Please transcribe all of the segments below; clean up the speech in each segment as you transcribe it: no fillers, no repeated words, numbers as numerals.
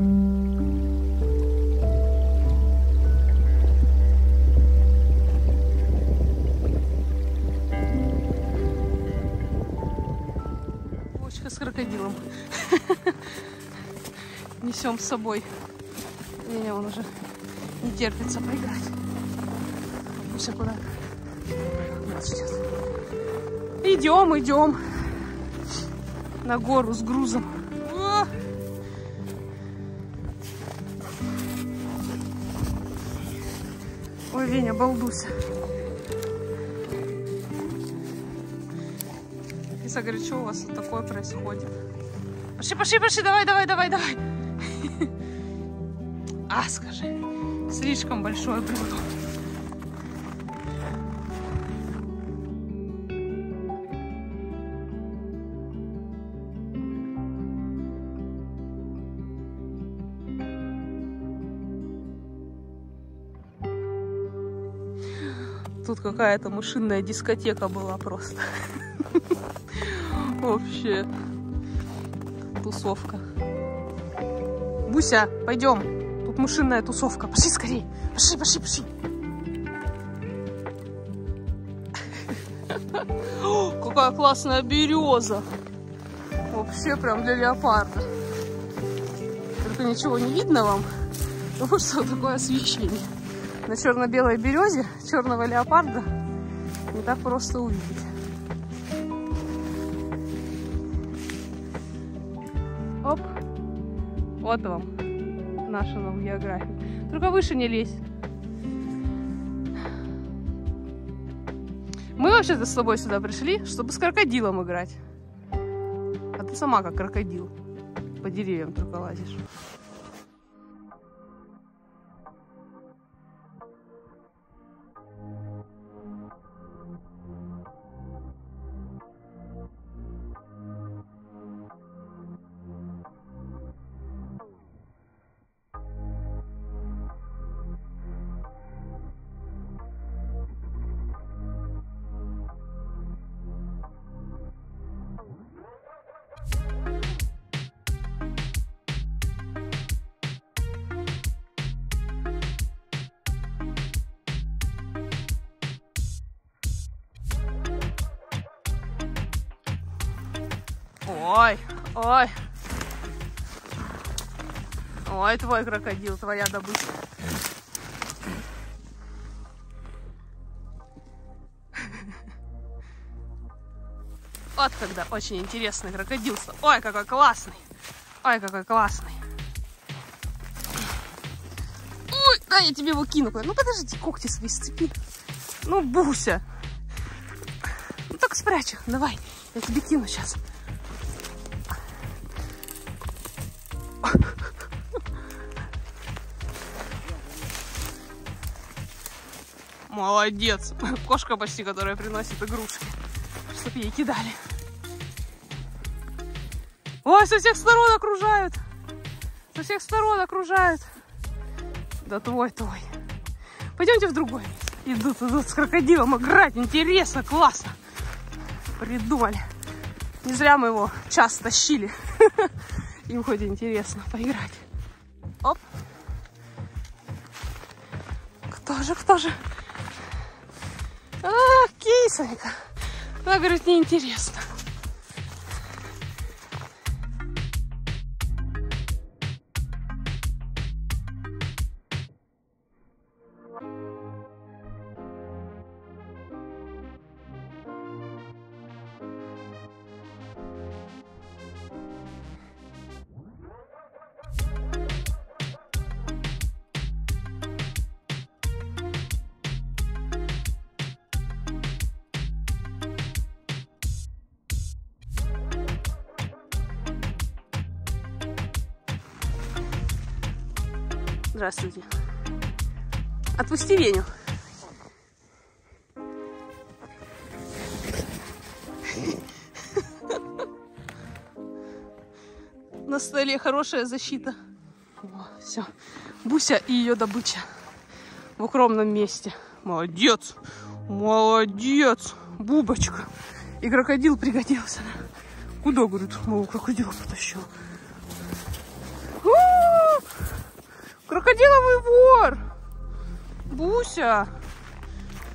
Бочка с крокодилом. Несем с собой. Меня он уже не терпится поиграть. Все куда нас ждет. Идем, идем на гору с грузом. О! Ой, Веня, балдуся. Иса говорит, что у вас вот такое происходит? Пошли, пошли, пошли, давай, давай, давай, давай. А, скажи, слишком большое блюдо. Тут какая-то мышиная дискотека была просто. Вообще. Тусовка. Буся, пойдем. Тут мышиная тусовка. Пошли скорее. Пошли, пошли, пошли. Какая классная береза. Вообще прям для леопарда. Только ничего не видно вам. Потому что такое освещение. На черно-белой березе черного леопарда не так просто увидеть. Оп! Вот вам National Geographic. Только выше не лезь. Мы вообще-то с тобой сюда пришли, чтобы с крокодилом играть. А ты сама как крокодил. По деревьям только лазишь. Ой, ой, ой, твой крокодил, твоя добыча. Вот когда очень интересный крокодил. Ой, какой классный. Ой, какой классный. Ой, да, я тебе его кину. Ну, подожди, когти свои сцепи. Ну, Буся. Ну, так спрячь их. Давай, я тебе кину сейчас. Молодец. Кошка почти, которая приносит игрушки. Чтоб ей кидали. Ой, со всех сторон окружают. Со всех сторон окружают. Да твой, твой. Пойдемте в другой. Идут, идут с крокодилом играть. Интересно, классно. Придумали. Не зря мы его час тащили. Им хоть интересно поиграть. Оп. Кто же, кто же? Ах, кисонька. Она говорит, неинтересно. Здравствуйте. Отпусти Веню. На столе хорошая защита. О, все. Буся и ее добыча. В укромном месте. Молодец. Молодец. Бубочка. И крокодил пригодился. Куда, говорит, мол, крокодила потащил. Крокодиловый вор! Буся!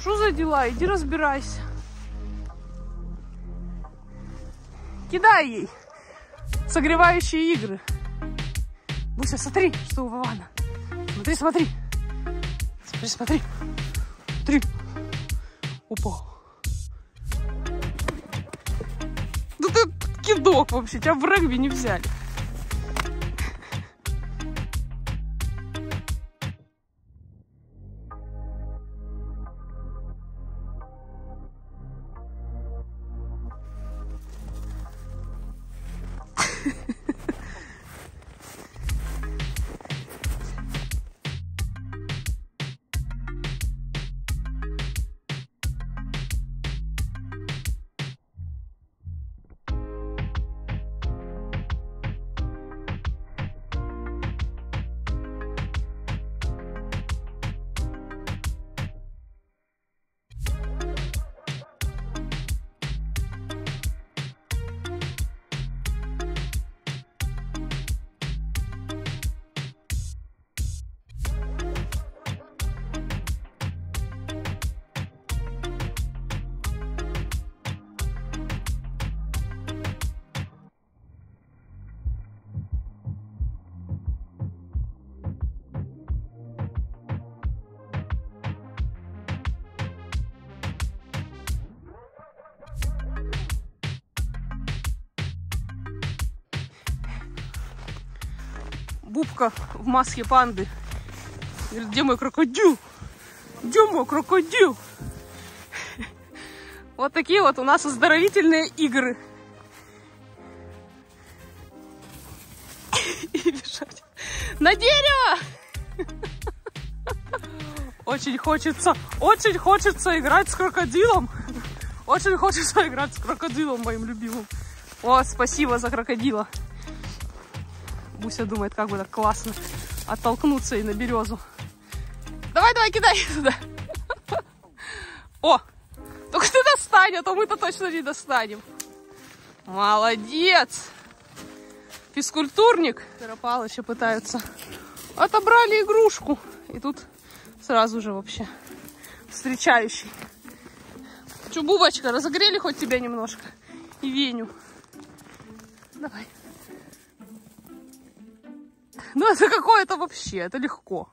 Что за дела? Иди разбирайся. Кидай ей согревающие игры. Буся, смотри, что у Вована. Смотри, смотри. Смотри, смотри. Смотри. Опа. Да ты кидок вообще. Тебя в регби не взяли. Бубка в маске панды. Где мой крокодил? Где мой крокодил? Вот такие вот у нас оздоровительные игры. И бежать. На дерево! Очень хочется играть с крокодилом. Очень хочется играть с крокодилом моим любимым. О, спасибо за крокодила. Буся думает, как бы так классно оттолкнуться и на березу. Давай, кидай сюда. О, только ты достань, а то мы-то точно не достанем. Молодец. Физкультурник. Петропалыча пытаются. Отобрали игрушку. И тут сразу же вообще встречающий. Чубубочка, разогрели хоть тебя немножко? И Веню. Давай. Ну это какое-то вообще, это легко.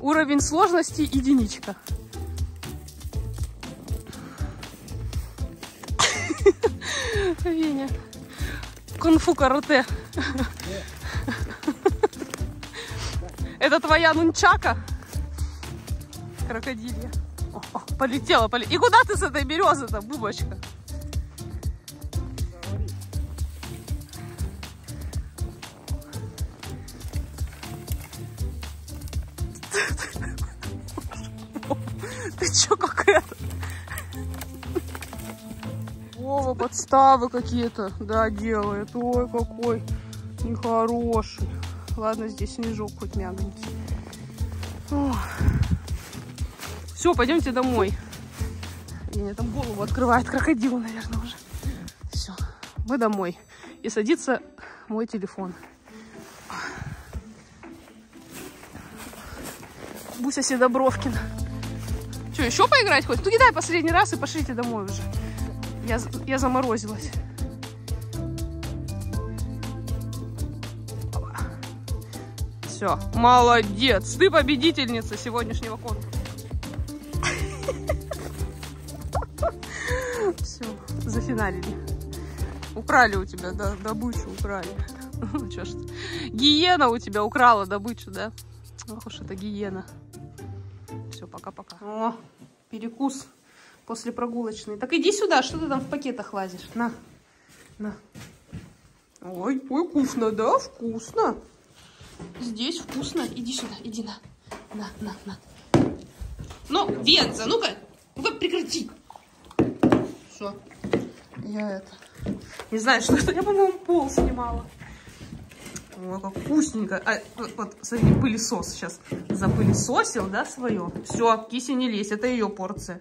Уровень сложности единичка. Веня. Кунг-фу карате. Это твоя нунчака? Крокодилья. О, полетела. И куда ты с этой березы-то, бубочка? Ты чё, как это? Вова, подставы какие-то, да, делает. Ой, какой нехороший. Ладно, здесь снежок хоть мягонький. Все, пойдемте домой. Меня там голову открывает крокодил, наверное, уже. Все, мы домой. И садится мой телефон. Буся Седобровкина. Что, еще поиграть хоть? Ну кидай последний раз и пошлите домой уже. Я заморозилась. Все, молодец. Ты победительница сегодняшнего конкурса. Все, зафиналили. Украли у тебя, да, добычу украли. Ну что ж, гиена у тебя украла добычу, да? Ох уж это гиена. Все, пока-пока. О, перекус после прогулочной. Так иди сюда, что ты там в пакетах лазишь? На, на. Ой, вкусно, да? Вкусно. Здесь вкусно. Иди сюда, иди на. Ну, Венца, ну-ка, прекрати. Все. Я это... Не знаю, что это. Я, по-моему, пол снимала. Ой, как вкусненько. А, вот, смотри, пылесос сейчас запылесосил, да, свое. Все, киси не лезь, это ее порция.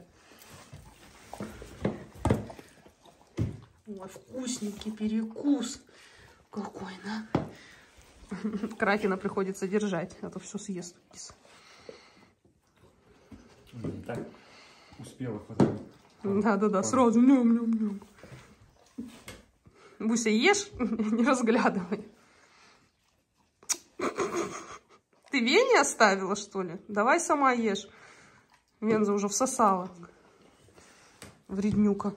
Ой, вкусненький перекус. Какой, да? Кракена приходится держать, а то все съест. Не так успела хватать. Да-да-да, сразу ням-ням-ням. Буся, ешь, не разглядывай. Ты Вене оставила, что ли? Давай сама ешь. Венза уже всосала. Вреднюка.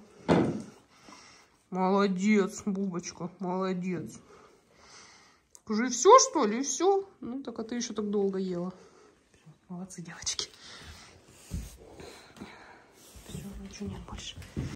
Молодец, Бубочка, молодец. Уже все, что ли? И все? Ну, так а ты еще так долго ела. Молодцы, девочки. Все, ничего нет больше.